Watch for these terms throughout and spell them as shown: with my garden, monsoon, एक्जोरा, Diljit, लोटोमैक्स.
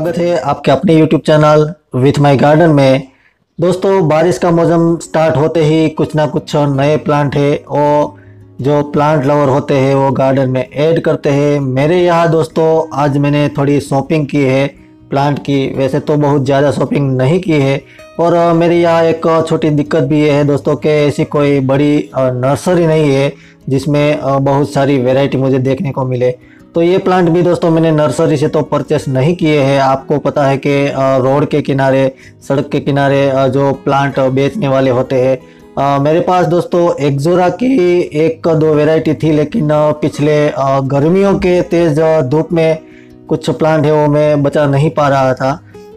स्वागत है आपके अपने YouTube channel with my garden में। दोस्तों, बारिश का मौसम स्टार्ट होते ही कुछ ना कुछ नए प्लांट है और जो प्लांट लवर होते हैं वो गार्डन में ऐड करते हैं। मेरे यहाँ दोस्तों आज मैंने थोड़ी शॉपिंग की है प्लांट की, वैसे तो बहुत ज़्यादा शॉपिंग नहीं की है। और मेरे यहाँ एक छोटी दिक्कत भी ये है दोस्तों कि ऐसी कोई बड़ी नर्सरी नहीं है जिसमें बहुत सारी वेराइटी मुझे देखने को मिले। तो ये प्लांट भी दोस्तों मैंने नर्सरी से तो परचेस नहीं किए हैं। आपको पता है कि रोड के किनारे, सड़क के किनारे जो प्लांट बेचने वाले होते हैं, मेरे पास दोस्तों एक्जोरा की एक दो वैरायटी थी, लेकिन पिछले गर्मियों के तेज़ धूप में कुछ प्लांट है वो मैं बचा नहीं पा रहा था।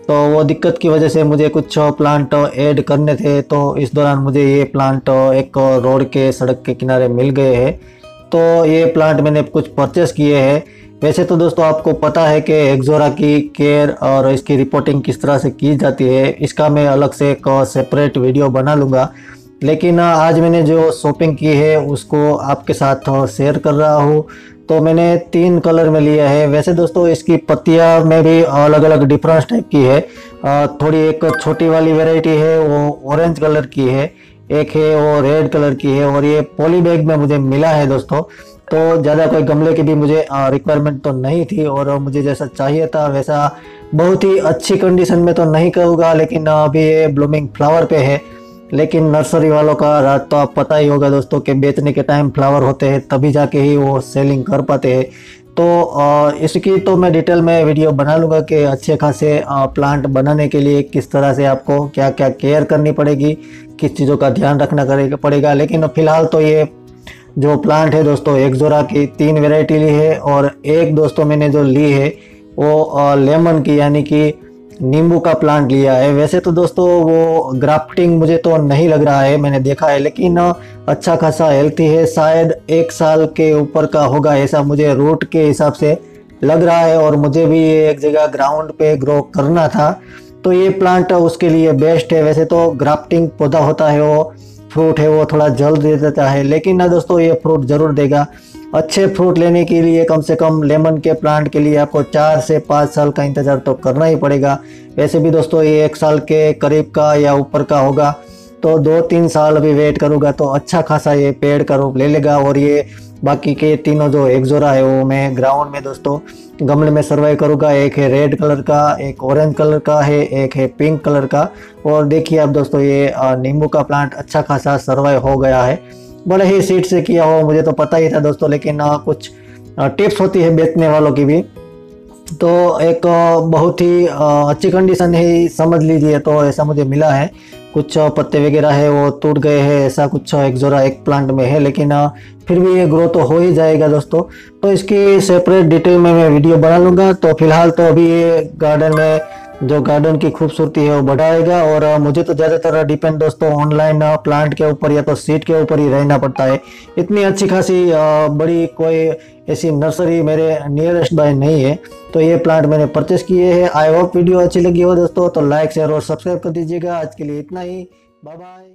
तो वो दिक्कत की वजह से मुझे कुछ प्लांट ऐड करने थे, तो इस दौरान मुझे ये प्लांट एक रोड के, सड़क के किनारे मिल गए हैं। तो ये प्लांट मैंने कुछ परचेस किए हैं। वैसे तो दोस्तों आपको पता है कि एक्जोरा की केयर और इसकी रिपोर्टिंग किस तरह से की जाती है, इसका मैं अलग से एक सेपरेट वीडियो बना लूँगा, लेकिन आज मैंने जो शॉपिंग की है उसको आपके साथ शेयर कर रहा हूँ। तो मैंने 3 कलर में लिया है। वैसे दोस्तों इसकी पत्तियाँ में भी अलग अलग डिफरेंस टाइप की है। थोड़ी एक छोटी वाली वेराइटी है वो ऑरेंज कलर की है, एक है वो रेड कलर की है, और ये पॉली बैग में मुझे मिला है दोस्तों। तो ज़्यादा कोई गमले की भी मुझे रिक्वायरमेंट तो नहीं थी, और मुझे जैसा चाहिए था वैसा बहुत ही अच्छी कंडीशन में तो नहीं कहूँगा, लेकिन अभी ये ब्लूमिंग फ्लावर पे है। लेकिन नर्सरी वालों का रात तो आप पता ही होगा दोस्तों कि बेचने के टाइम फ्लावर होते हैं, तभी जाके ही वो सेलिंग कर पाते हैं। तो इसकी तो मैं डिटेल में वीडियो बना लूँगा कि अच्छे खासे प्लांट बनाने के लिए किस तरह से आपको क्या क्या केयर करनी पड़ेगी, किस चीज़ों का ध्यान रखना पड़ेगा। लेकिन फ़िलहाल तो ये जो प्लांट है दोस्तों एक्जोरा की 3 वैरायटी ली है, और एक दोस्तों मैंने जो ली है वो लेमन की यानी कि नींबू का प्लांट लिया है। वैसे तो दोस्तों वो ग्राफ्टिंग मुझे तो नहीं लग रहा है, मैंने देखा है, लेकिन अच्छा खासा हेल्थी है। शायद 1 साल के ऊपर का होगा, ऐसा मुझे रूट के हिसाब से लग रहा है। और मुझे भी ये एक जगह ग्राउंड पे ग्रो करना था, तो ये प्लांट उसके लिए बेस्ट है। वैसे तो ग्राफ्टिंग पौधा होता है, वो फ्रूट है वो थोड़ा जल्द दे देता है, लेकिन ना दोस्तों ये फ्रूट ज़रूर देगा। अच्छे फ्रूट लेने के लिए कम से कम लेमन के प्लांट के लिए आपको 4 से 5 साल का इंतज़ार तो करना ही पड़ेगा। वैसे भी दोस्तों ये 1 साल के करीब का या ऊपर का होगा, तो 2-3 साल अभी वेट करूँगा तो अच्छा खासा ये पेड़ का रूप ले लेगा। और ये बाकी के तीनों जो एक्जोरा है वो मैं ग्राउंड में दोस्तों गमले में सर्वाइव करूँगा। एक है रेड कलर का, एक ऑरेंज कलर का है, एक है पिंक कलर का, और देखिए अब दोस्तों ये नींबू का प्लांट अच्छा खासा सर्वाइव हो गया है। बड़े ही सीट से किया हो, मुझे तो पता ही था दोस्तों, लेकिन कुछ टिप्स होती है बेचने वालों की भी। तो एक बहुत ही अच्छी कंडीशन है समझ लीजिए, तो ऐसा मुझे मिला है। कुछ पत्ते वगैरह है वो टूट गए हैं, ऐसा कुछ एक्जोरा एक प्लांट में है, लेकिन फिर भी ये ग्रो तो हो ही जाएगा दोस्तों। तो इसकी सेपरेट डिटेल में मैं वीडियो बना लूँगा। तो फिलहाल तो अभी ये गार्डन में जो गार्डन की खूबसूरती है वो बढ़ाएगा। और मुझे तो ज़्यादातर डिपेंड दोस्तों ऑनलाइन प्लांट के ऊपर या तो सीट के ऊपर ही रहना पड़ता है। इतनी अच्छी खासी बड़ी कोई ऐसी नर्सरी मेरे नियरेस्ट बाय नहीं है, तो ये प्लांट मैंने परचेस किए हैं। आई होप वीडियो अच्छी लगी हो दोस्तों, तो लाइक शेयर और सब्सक्राइब कर दीजिएगा। आज के लिए इतना ही, बाय बाय।